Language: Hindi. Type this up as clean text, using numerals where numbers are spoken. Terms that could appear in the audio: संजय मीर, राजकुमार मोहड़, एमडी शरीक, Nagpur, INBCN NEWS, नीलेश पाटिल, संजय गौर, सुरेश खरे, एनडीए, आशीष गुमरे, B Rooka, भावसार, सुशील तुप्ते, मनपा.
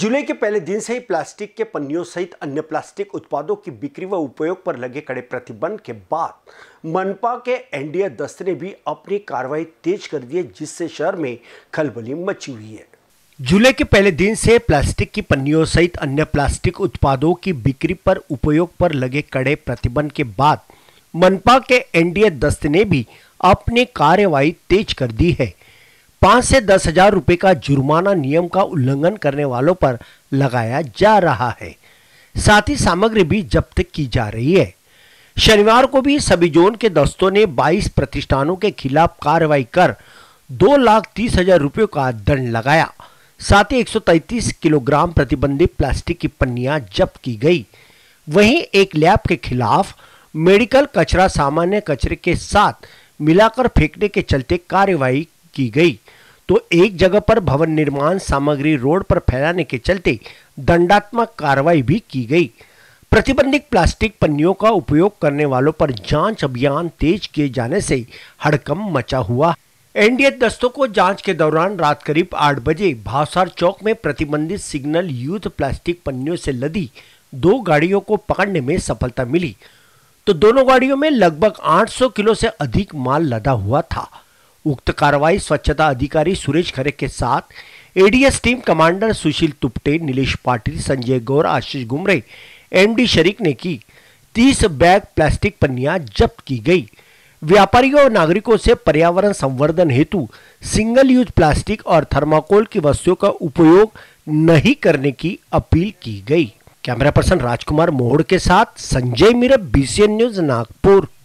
जुलाई के पहले दिन से ही प्लास्टिक के पन्नियों सहित अन्य प्लास्टिक उत्पादों की बिक्री व उपयोग पर लगे कड़े प्रतिबंध के बाद मनपा के एनडीए दस्ते ने भी अपनी कार्रवाई तेज कर दी है, जिससे शहर में खलबली मची हुई है। जुलाई के पहले दिन से प्लास्टिक की पन्नियों सहित अन्य प्लास्टिक उत्पादों की बिक्री पर उपयोग पर लगे कड़े प्रतिबंध के बाद मनपा के एनडीए दस्ते ने भी अपनी कार्रवाई तेज कर दी है। 5 से 10 हजार रुपये का जुर्माना नियम का उल्लंघन करने वालों पर लगाया जा रहा है, साथ ही सामग्री भी जब्त की जा रही है। शनिवार को भी सभी जोन के दस्तों ने 22 प्रतिष्ठानों के खिलाफ कार्रवाई कर 2,30,000 रुपये का दंड लगाया। साथ ही 133 किलोग्राम प्रतिबंधित प्लास्टिक की पन्नियां जब्त की गई। वहीं एक लैब के खिलाफ मेडिकल कचरा सामान्य कचरे के साथ मिलाकर फेंकने के चलते कार्रवाई की गई, तो एक जगह पर भवन निर्माण सामग्री रोड पर फैलाने के चलते दंडात्मक कार्रवाई भी की गई। प्रतिबंधित प्लास्टिक पन्नियों का उपयोग करने वालों पर जांच अभियान तेज किए जाने से हड़कंप मचा हुआ। एनडीए दस्तों को जांच के दौरान रात करीब 8 बजे भावसार चौक में प्रतिबंधित सिग्नल यूथ प्लास्टिक पन्नियों से लदी 2 गाड़ियों को पकड़ने में सफलता मिली, तो दोनों गाड़ियों में लगभग 800 किलो से अधिक माल लदा हुआ था। उक्त कार्रवाई स्वच्छता अधिकारी सुरेश खरे के साथ ADS team commander सुशील तुप्ते, नीलेश पाटिल, संजय गौर, आशीष गुमरे, एमडी शरीक ने की। 30 बैग प्लास्टिक पन्नियां जब्त की गई। व्यापारियों और नागरिकों से पर्यावरण संवर्धन हेतु सिंगल यूज प्लास्टिक और थर्माकोल की वस्तुओं का उपयोग नहीं करने की अपील की गई। कैमरा पर्सन राजकुमार मोहड़ के साथ संजय मीर, INBCN न्यूज, नागपुर।